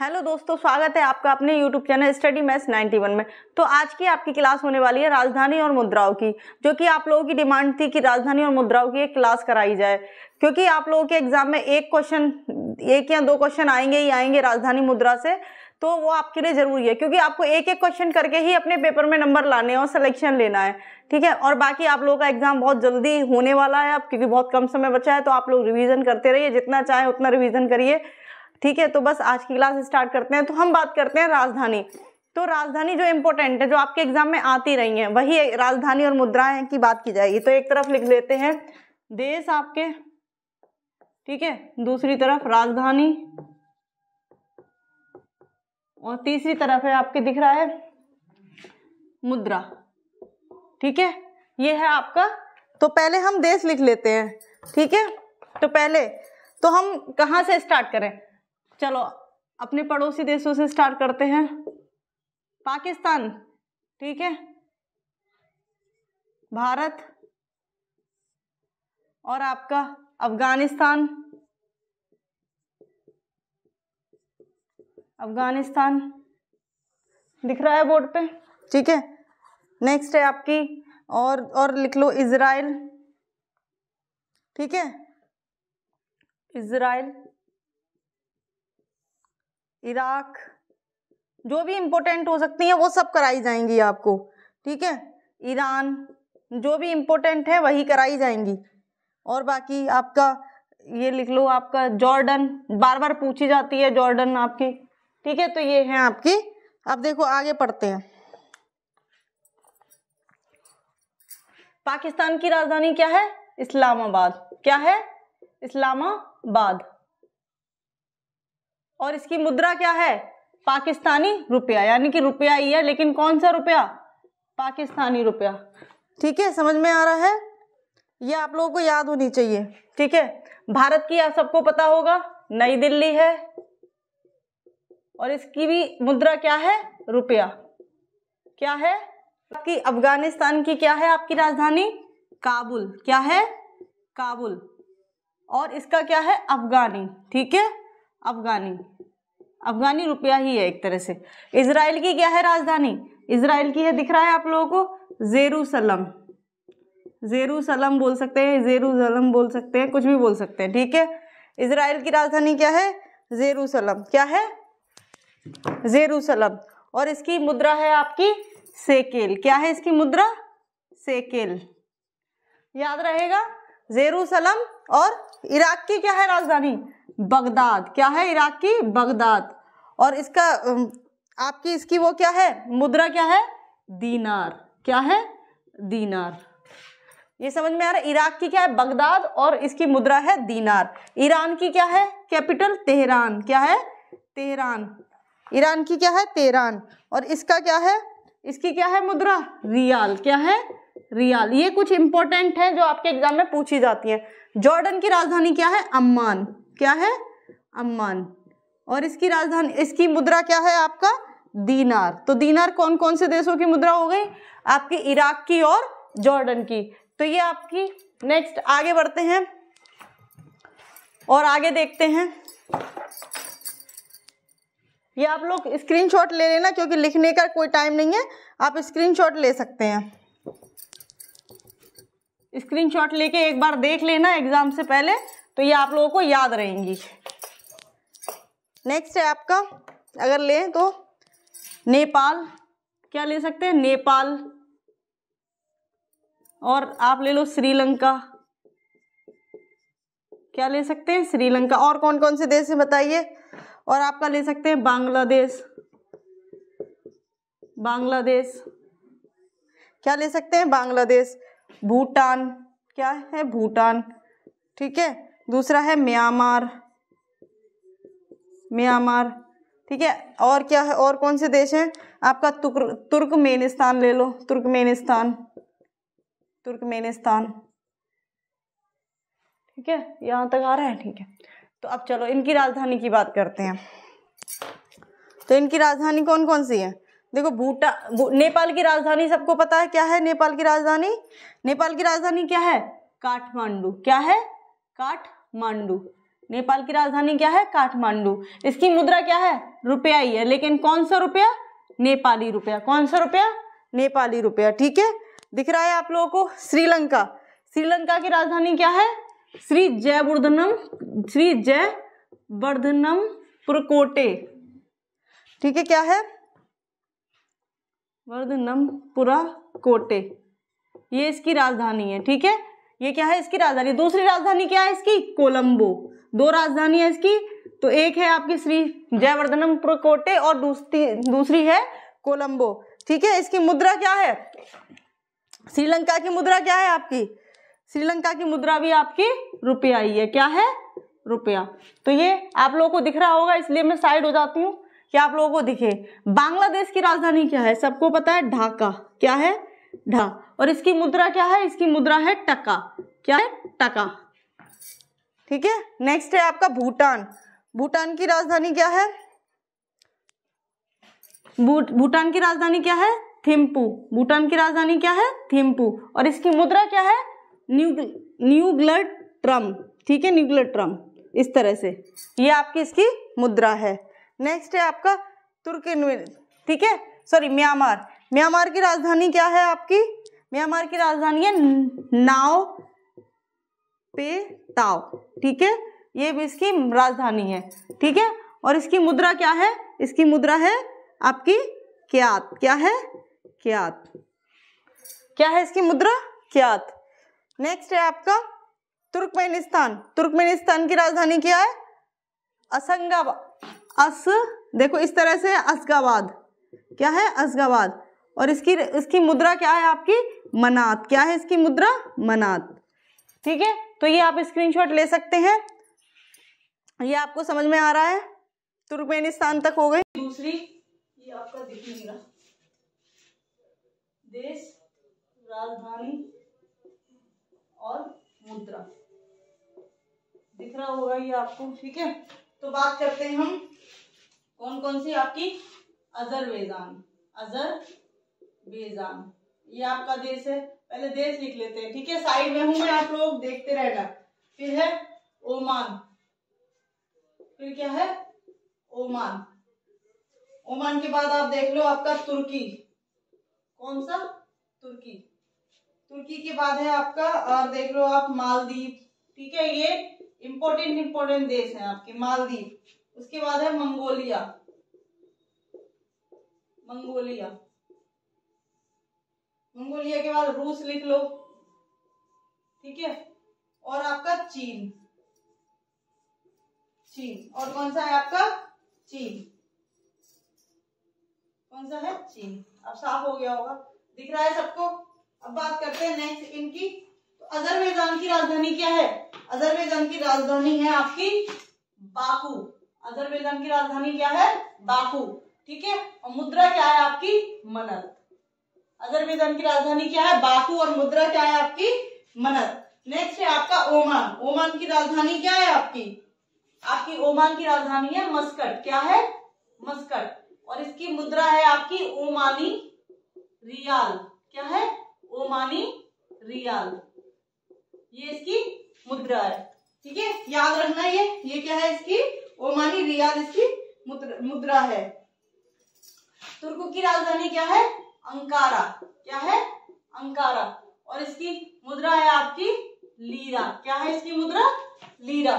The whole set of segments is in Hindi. हेलो दोस्तों, स्वागत है आपका अपने यूट्यूब चैनल स्टडी मेंस 91 में। तो आज की आपकी क्लास होने वाली है राजधानी और मुद्राओं की, जो कि आप लोगों की डिमांड थी कि राजधानी और मुद्राओं की एक क्लास कराई जाए, क्योंकि आप लोगों के एग्जाम में एक या दो क्वेश्चन आएंगे ही आएंगे राजधानी मुद्रा से। तो वो आपके लिए ज़रूरी है, क्योंकि आपको एक एक क्वेश्चन करके ही अपने पेपर में नंबर लाने और सिलेक्शन लेना है, ठीक है। और बाकी आप लोगों का एग्जाम बहुत जल्दी होने वाला है अब, क्योंकि बहुत कम समय बचा है। तो आप लोग रिविज़न करते रहिए, जितना चाहें उतना रिविज़न करिए, ठीक है। तो बस आज की क्लास स्टार्ट करते हैं। तो हम बात करते हैं राजधानी। तो राजधानी जो इम्पोर्टेंट है, जो आपके एग्जाम में आती रही है, वही राजधानी और मुद्राएं की बात की जाएगी। तो एक तरफ लिख लेते हैं देश आपके, ठीक है, दूसरी तरफ राजधानी, और तीसरी तरफ है आपके, दिख रहा है, मुद्रा, ठीक है। ये है आपका। तो पहले हम देश लिख लेते हैं, ठीक है। तो पहले तो हम कहाँ से स्टार्ट करें? चलो अपने पड़ोसी देशों से स्टार्ट करते हैं। पाकिस्तान, ठीक है, भारत, और आपका अफगानिस्तान दिख रहा है बोर्ड पे, ठीक है। नेक्स्ट है आपकी और लिख लो इजराइल, ठीक है, इजराइल, इराक, जो भी इम्पोर्टेंट हो सकती हैं वो सब कराई जाएंगी आपको, ठीक है। ईरान, जो भी इम्पोर्टेंट है वही कराई जाएंगी। और बाकी आपका ये लिख लो, आपका जॉर्डन बार बार पूछी जाती है, जॉर्डन आपकी, ठीक है। तो ये है आपकी। अब देखो आगे पढ़ते हैं, पाकिस्तान की राजधानी क्या है? इस्लामाबाद। क्या है? इस्लामाबाद। और इसकी मुद्रा क्या है? पाकिस्तानी रुपया, यानी कि रुपया ही है, लेकिन कौन सा रुपया? पाकिस्तानी रुपया, ठीक है। समझ में आ रहा है? ये आप लोगों को याद होनी चाहिए, ठीक है। भारत की आप सबको पता होगा, नई दिल्ली है, और इसकी भी मुद्रा क्या है? रुपया। क्या है आपकी? अफगानिस्तान की क्या है आपकी राजधानी? काबुल। क्या है? काबुल। और इसका क्या है? अफगानी, ठीक है, अफगानी, अफगानी रुपया ही है एक तरह से। इजराइल की क्या है राजधानी? इजराइल की है, दिख रहा है आप लोगों को, जेरूसलम, जेरूसलम बोल सकते हैं, जेरूसलम बोल सकते हैं, कुछ भी बोल सकते हैं, ठीक है। इजराइल की राजधानी क्या है? जेरूसलम। क्या है? जेरूसलम। और इसकी मुद्रा है आपकी सेकेल। क्या है इसकी मुद्रा? सेकेल। याद रहेगा। जेरूसलम। और इराक की क्या है राजधानी? बगदाद। क्या है इराक की? बगदाद। और इसका आपकी इसकी वो क्या है मुद्रा? क्या है? दीनार। क्या है? दीनार। ये समझ में आ रहा है? इराक की क्या है? बगदाद, और इसकी मुद्रा है दीनार। ईरान की क्या है कैपिटल? तेहरान। क्या है? तेहरान। ईरान की क्या है? तेहरान। और इसका क्या है? इसकी क्या है मुद्रा? रियाल। क्या है? रियाल। ये कुछ इंपॉर्टेंट है जो आपके एग्जाम में पूछी जाती है। जॉर्डन की राजधानी क्या है? अम्मान। क्या है? अम्मान। और इसकी राजधानी, इसकी मुद्रा क्या है आपका? दीनार। तो दीनार कौन कौन से देशों की मुद्रा हो गई आपकी? इराक की और जॉर्डन की। तो ये आपकी। नेक्स्ट आगे बढ़ते हैं और आगे देखते हैं। ये आप लोग स्क्रीनशॉट ले लेना, क्योंकि लिखने का कोई टाइम नहीं है, आप स्क्रीनशॉट ले सकते हैं। स्क्रीनशॉट लेके एक बार देख लेना एग्जाम से पहले, तो ये आप लोगों को याद रहेंगी। नेक्स्ट है आपका, अगर लें तो नेपाल। क्या ले सकते हैं? नेपाल। और आप ले लो श्रीलंका। क्या ले सकते हैं? श्रीलंका। और कौन कौन से देश हैं बताइए? और आपका ले सकते हैं बांग्लादेश। बांग्लादेश। क्या ले सकते हैं? बांग्लादेश। भूटान। क्या है? भूटान, ठीक है। दूसरा है म्यांमार। म्यांमार, ठीक है। और क्या है? और कौन से देश हैं आपका? तुर्कमेनिस्तान ले लो। तुर्कमेनिस्तान, तुर्कमेनिस्तान, ठीक है। यहाँ तक आ रहा है, ठीक है। तो अब चलो इनकी राजधानी की बात करते हैं। तो इनकी राजधानी कौन कौन सी है? देखो नेपाल की राजधानी सबको पता है। क्या है नेपाल की राजधानी? नेपाल की राजधानी क्या है? काठमांडू। क्या है? काठमांडू। नेपाल की राजधानी क्या है? काठमांडू। इसकी मुद्रा क्या है? रुपया ही है, लेकिन कौन सा रुपया? नेपाली रुपया। कौन सा रुपया? नेपाली रुपया। ठीक है, दिख रहा है आप लोगों को। श्रीलंका, श्रीलंका की राजधानी क्या है? श्री जयवर्धनमपुर कोटे। ठीक है, क्या है? वर्धनमपुरा कोटे, ये इसकी राजधानी है। ठीक है, ये क्या है? इसकी राजधानी। दूसरी राजधानी क्या है इसकी? कोलंबो। दो राजधानी है इसकी, तो एक है आपकी श्री जयवर्धनमपुर कोटे और दूसरी है कोलंबो। ठीक है, इसकी मुद्रा क्या है? श्रीलंका की मुद्रा क्या है आपकी? श्रीलंका की मुद्रा भी आपकी रुपया ही है। क्या है? रुपया। तो ये आप लोगों को दिख रहा होगा, इसलिए मैं साइड हो जाती हूँ कि आप लोगों को दिखे। बांग्लादेश की राजधानी क्या है? सबको पता है, ढाका। क्या है? ढा। और इसकी मुद्रा क्या है? इसकी मुद्रा है टका। क्या है? टका। ठीक है, नेक्स्ट है आपका भूटान। भूटान की राजधानी क्या है? भूटान की राजधानी क्या है? थिम्पू। भूटान की राजधानी क्या है? थिम्पू। और इसकी मुद्रा क्या है? Nuclear term. ठीक है, न्यूक्लियर ट्रम। इस तरह से ये आपकी इसकी मुद्रा है। नेक्स्ट है आपका तुर्कमेन, ठीक है, सॉरी म्यांमार। म्यांमार की राजधानी क्या है आपकी? म्यांमार की राजधानी है नाओ पे ताओ। ठीक है, ये भी इसकी राजधानी है। ठीक है, और इसकी मुद्रा क्या है? इसकी मुद्रा है आपकी क्यात। क्या है? क्यात। क्या है इसकी मुद्रा? क्यात। नेक्स्ट है आपका तुर्कमेनिस्तान। तुर्कमेनिस्तान की राजधानी क्या है? इस तरह से अशगाबाद। क्या है? अशगाबाद। और इसकी मुद्रा क्या है आपकी? मनात। क्या है इसकी मुद्रा? मनात। ठीक है, तो ये आप स्क्रीनशॉट ले सकते हैं। ये आपको समझ में आ रहा है? तुर्कमेनिस्तान तक हो गई। दूसरी ये आपका दिख नहीं रहा, देश, राजधानी और मुद्रा दिख रहा होगा ये आपको। ठीक है, तो बात करते हैं हम कौन कौन सी आपकी। अजरबैजान ये आपका देश है। पहले देश लिख लेते हैं, ठीक है, साइड में हूं मैं, आप लोग देखते रहना। फिर है ओमान। फिर क्या है? ओमान। ओमान के बाद आप देख लो आपका तुर्की। कौन सा? तुर्की। तुर्की के बाद है आपका, और देख लो आप मालदीव। ठीक है, ये इम्पोर्टेंट देश है आपके मालदीव। उसके बाद है मंगोलिया। मंगोलिया के बाद रूस लिख लो। ठीक है, और आपका चीन। और कौन सा है आपका? चीन। कौन सा है? चीन। अब साफ हो गया होगा, दिख रहा है सबको। अब बात करते हैं नेक्स्ट इनकी। तो अजरबैजान की राजधानी क्या है? अजरबैजान की राजधानी है आपकी बाकू। अजरबैजान की राजधानी क्या है? बाकू। ठीक है, और मुद्रा क्या है आपकी? मन्नत। अजरबैजान की राजधानी क्या है? बाकू, और मुद्रा क्या है आपकी? मन्नत। नेक्स्ट है आपका ओमान। ओमान की राजधानी क्या है आपकी? आपकी ओमान की राजधानी है मस्कट। क्या है? मस्कट। और इसकी मुद्रा है आपकी ओमानी रियाल। क्या है? ओमानी रियाल, ये इसकी मुद्रा है। ठीक है, याद रखना ये क्या है इसकी? ओमानी रियाल इसकी मुद्रा है। तुर्क की राजधानी क्या है? अंकारा। क्या है? अंकारा। और इसकी मुद्रा है आपकी लीरा। क्या है इसकी मुद्रा? लीरा।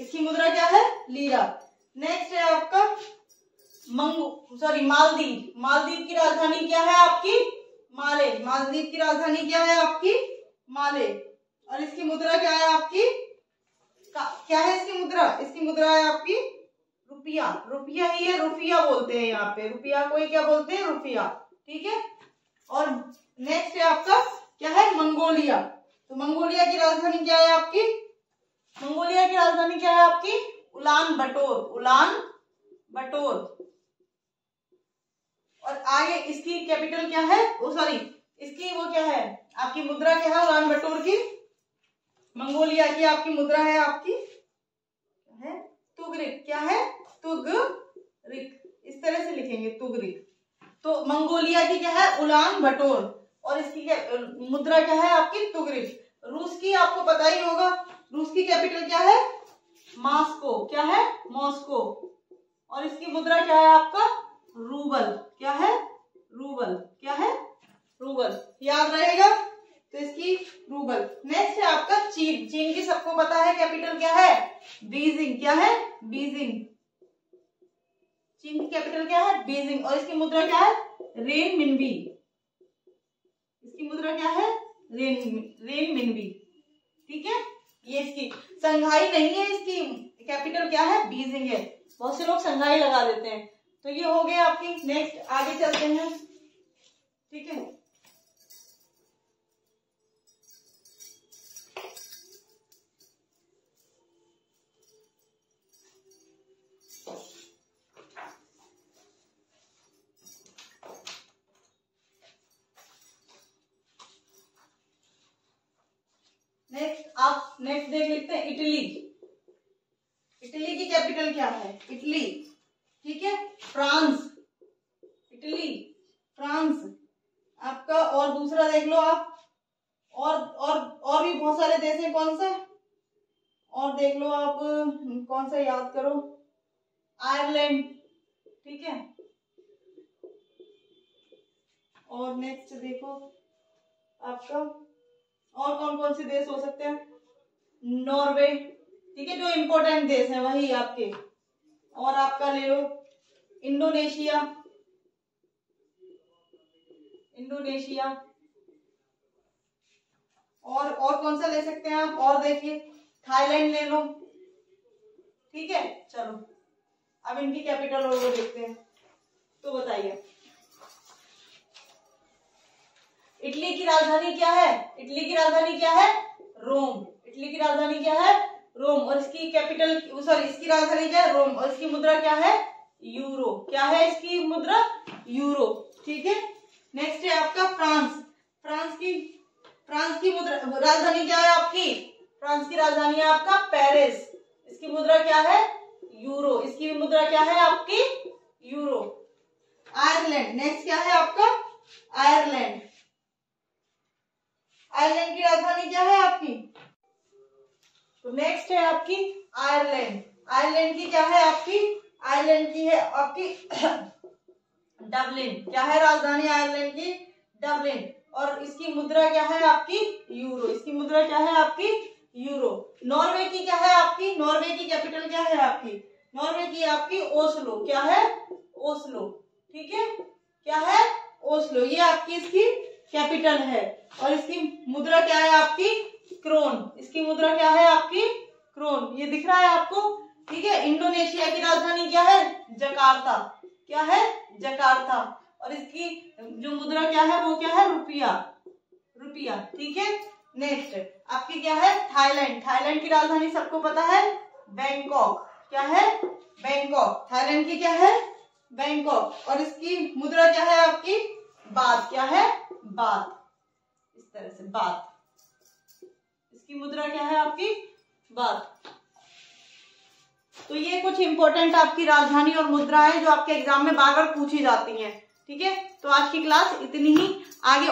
इसकी मुद्रा क्या है? लीरा। नेक्स्ट है आपका मालदीव। मालदीव की राजधानी क्या है आपकी? माले। मालदीव की राजधानी क्या है आपकी? माले। और इसकी मुद्रा क्या है आपकी? क्या है इसकी मुद्रा? इसकी मुद्रा है आपकी रुपया। रुपया ही है, रुपया बोलते हैं यहाँ पे, रुपया को ही क्या बोलते हैं? रुपया। ठीक है, और नेक्स्ट है आपका क्या है? मंगोलिया। तो मंगोलिया की राजधानी क्या है आपकी? मंगोलिया की राजधानी क्या है आपकी? उलान बटोर। उलान बटोर। और आगे इसकी कैपिटल क्या है? इसकी वो क्या है आपकी मुद्रा? क्या है उलान बटोर की? मंगोलिया की आपकी मुद्रा है आपकी तुगरिक। क्या है? तुगरिक। इस तरह से लिखेंगे, तुगरिक। तो मंगोलिया की क्या है? उलान बटोर। और इसकी मुद्रा क्या है आपकी? तुगरिक। रूस की आपको पता ही होगा, रूस की कैपिटल क्या है? मॉस्को, क्या है मॉस्को, और इसकी मुद्रा क्या है आपका रूबल, क्या है रूबल, क्या है रूबल, याद रहेगा तो इसकी रूबल। नेक्स्ट है आपका चीन, चीन की सबको पता है कैपिटल क्या है बीजिंग, क्या है बीजिंग, चीन की कैपिटल क्या है बीजिंग, और इसकी मुद्रा क्या है रेनमिनबी, इसकी मुद्रा क्या है रेनमिनबी, ठीक है। ये इसकी संघाई नहीं है, इसकी कैपिटल क्या है बीजिंग है, बहुत से लोग संघाई लगा देते हैं। तो ये हो गया आपकी। नेक्स्ट आगे चलते हैं, ठीक है। नेक्स्ट देख लेते हैं इटली, इटली की कैपिटल क्या है इटली, ठीक है। फ्रांस, इटली फ्रांस आपका, और दूसरा देख लो आप, और भी बहुत सारे देश हैं, कौन सा और देख लो आप, कौन सा याद करो, आयरलैंड, ठीक है। और नेक्स्ट देखो आपका और कौन कौन से देश हो सकते हैं, नॉर्वे, ठीक है, जो इम्पोर्टेंट देश है वही आपके। और आपका ले लो इंडोनेशिया, इंडोनेशिया, और कौन सा ले सकते हैं आप, और देखिए थाईलैंड ले लो, ठीक है। चलो अब इनकी कैपिटल और वो देखते हैं, तो बताइए इटली की राजधानी क्या है, इटली की राजधानी क्या है रोम, इटली की राजधानी क्या है रोम, और इसकी कैपिटल सॉरी इसकी राजधानी क्या है रोम, और इसकी मुद्रा क्या है यूरो, क्या है इसकी मुद्रा यूरो, ठीक है। नेक्स्ट है आपका फ्रांस, फ्रांस की मुद्रा राजधानी क्या है आपकी, फ्रांस की राजधानी है आपका पेरिस, इसकी मुद्रा क्या है यूरो, इसकी मुद्रा क्या है आपकी यूरो। आयरलैंड, नेक्स्ट क्या है आपका आयरलैंड, आयरलैंड की राजधानी क्या है आपकी, तो नेक्स्ट है आपकी आयरलैंड, आयरलैंड की क्या है आपकी, आयरलैंड की है आपकी डबलिन, क्या है राजधानी आयरलैंड की डबलिन, और इसकी मुद्रा क्या है आपकी यूरो, इसकी मुद्रा क्या है आपकी यूरो। नॉर्वे की क्या है आपकी, नॉर्वे की कैपिटल क्या है आपकी, नॉर्वे की आपकी ओस्लो, क्या है ओस्लो, ठीक है, क्या है ओस्लो, ये आपकी इसकी कैपिटल है, और इसकी मुद्रा क्या है आपकी क्रोन, इसकी मुद्रा क्या है आपकी क्रोन, ये दिख रहा है आपको, ठीक है। इंडोनेशिया की राजधानी क्या है जकार्ता, क्या है जकार्ता, और इसकी जो मुद्रा क्या है वो क्या है रुपया, रुपया, ठीक है। नेक्स्ट आपकी क्या है थाईलैंड, थाईलैंड की राजधानी सबको पता है बैंकॉक, क्या है बैंकॉक, थाईलैंड की क्या है बैंकॉक, और इसकी मुद्रा क्या है आपकी बात, क्या है बात, इस तरह से बात, इसकी मुद्रा क्या है आपकी बात। तो ये कुछ इंपॉर्टेंट आपकी राजधानी और मुद्रा है जो आपके एग्जाम में बार बार पूछी जाती हैं, ठीक है। तो आज की क्लास इतनी ही आगे।